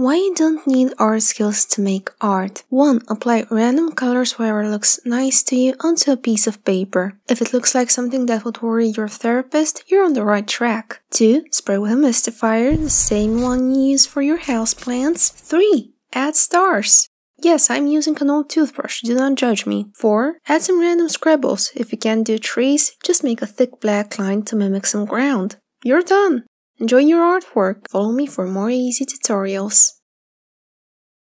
Why don't need art skills to make art? 1. Apply random colors wherever looks nice to you onto a piece of paper. If it looks like something that would worry your therapist, you're on the right track. 2. Spray with a mystifier, the same one you use for your houseplants. 3. Add stars. Yes, I'm using an old toothbrush, do not judge me. 4. Add some random scribbles. If you can't do trees, just make a thick black line to mimic some ground. You're done! Enjoy your artwork. Follow me for more easy tutorials.